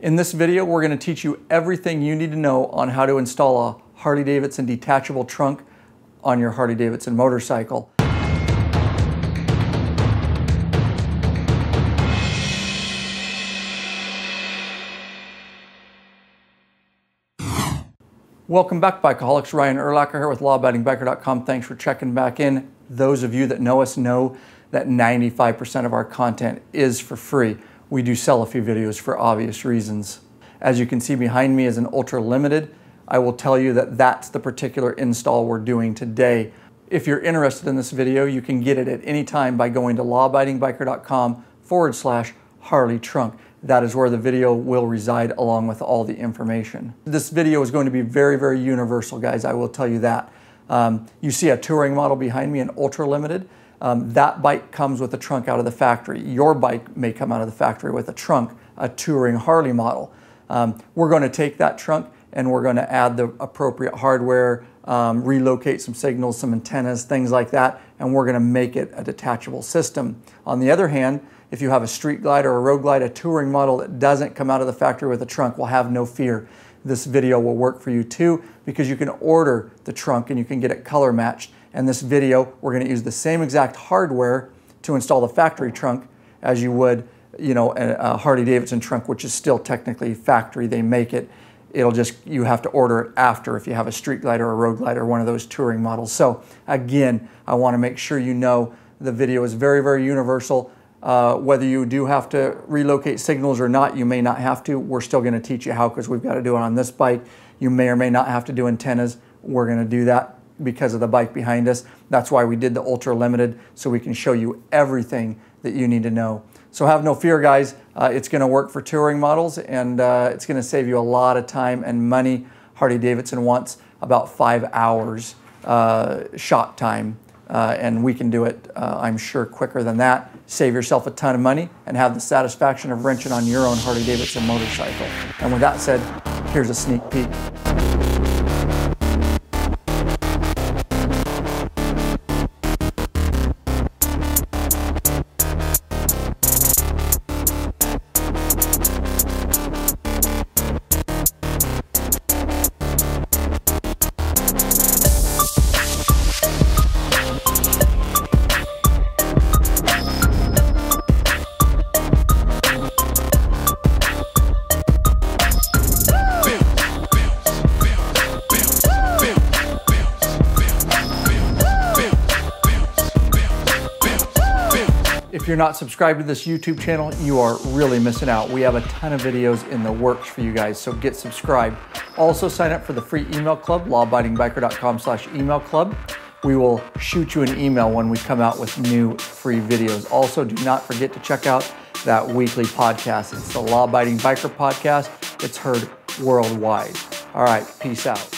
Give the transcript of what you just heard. In this video, we're going to teach you everything you need to know on how to install a Harley-Davidson detachable trunk on your Harley-Davidson motorcycle. Welcome back, Bikeaholics. Ryan Urlacher here with lawabidingbiker.com. Thanks for checking back in. Those of you that know us know that 95% of our content is for free. We do sell a few videos for obvious reasons. As you can see behind me is an Ultra Limited. I will tell you that that's the particular install we're doing today. If you're interested in this video, you can get it at any time by going to lawabidingbiker.com/Harley trunk. That is where the video will reside along with all the information. This video is going to be very universal, guys. I will tell you that. You see a touring model behind me, an Ultra Limited. That bike comes with a trunk out of the factory. Your bike may come out of the factory with a trunk, a touring Harley model. We're going to take that trunk and we're going to add the appropriate hardware, relocate some signals, some antennas, things like that, and we're going to make it a detachable system. On the other hand, if you have a Street Glide or a Road Glide, a touring model that doesn't come out of the factory with a trunk, well, have no fear. This video will work for you too, because you can order the trunk and you can get it color matched. And this video, we're going to use the same exact hardware to install the factory trunk as you would, you know, a Harley-Davidson trunk, which is still technically factory. They make it. It'll just, you have to order it after if you have a Street Glide or a Road Glide or one of those touring models. So again, I want to make sure you know the video is very universal. Whether you do have to relocate signals or not, you may not have to. We're still going to teach you how, because we've got to do it on this bike. You may or may not have to do antennas. We're going to do that because of the bike behind us. That's why we did the Ultra Limited, so we can show you everything that you need to know. So have no fear, guys. It's going to work for touring models, and it's going to save you a lot of time and money. Harley-Davidson wants about 5 hours shot time, and we can do it, I'm sure, quicker than that. Save yourself a ton of money and have the satisfaction of wrenching on your own Harley-Davidson motorcycle. And with that said, here's a sneak peek. If you're not subscribed to this YouTube channel, you are really missing out. We have a ton of videos in the works for you guys, so get subscribed. Also sign up for the free email club, lawabidingbiker.com/email club. We will shoot you an email when we come out with new free videos. Also, do not forget to check out that weekly podcast. It's the Law Abiding Biker podcast. It's heard worldwide. All right, peace out.